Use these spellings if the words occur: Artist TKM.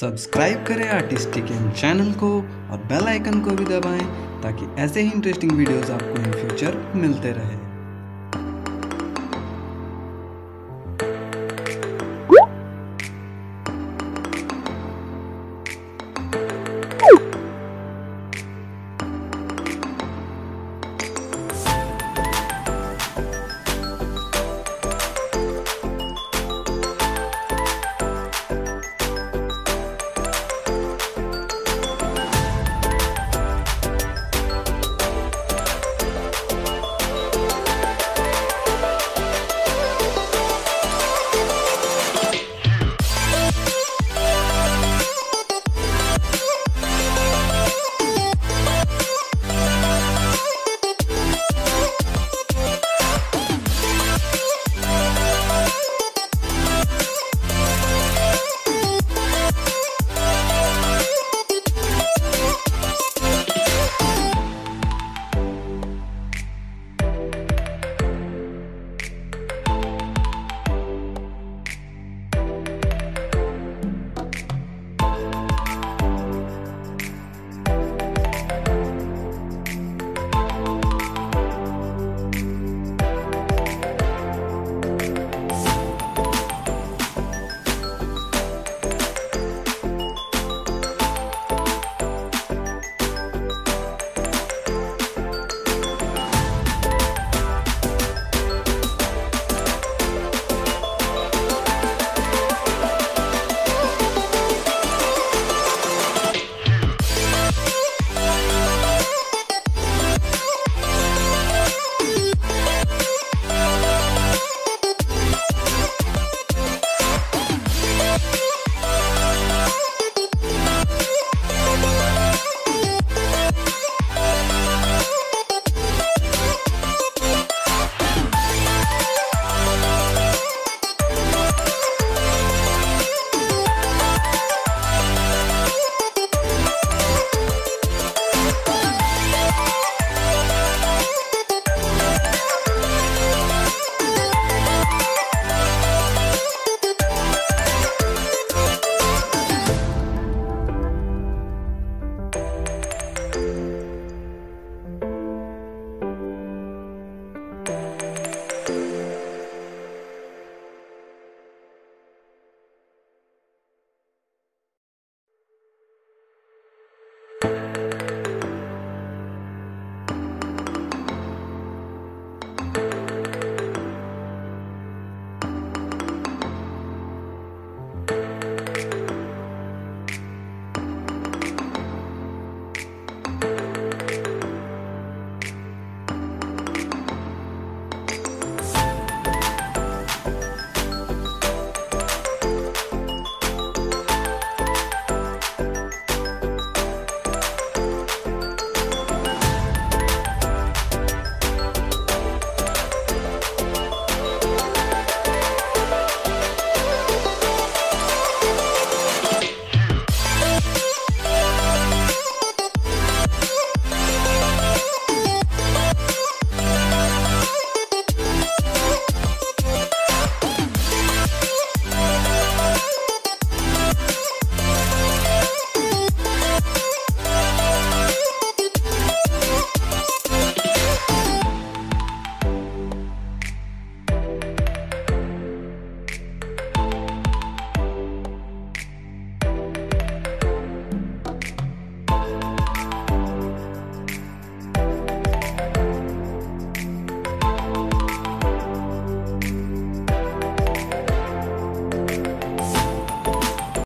Subscribe करें artist TKM channel को और बेल आइकन को भी दबाएं ताकि ऐसे ही इंटरेस्टिंग वीडियोस आपको इन फ्यूचर मिलते रहे।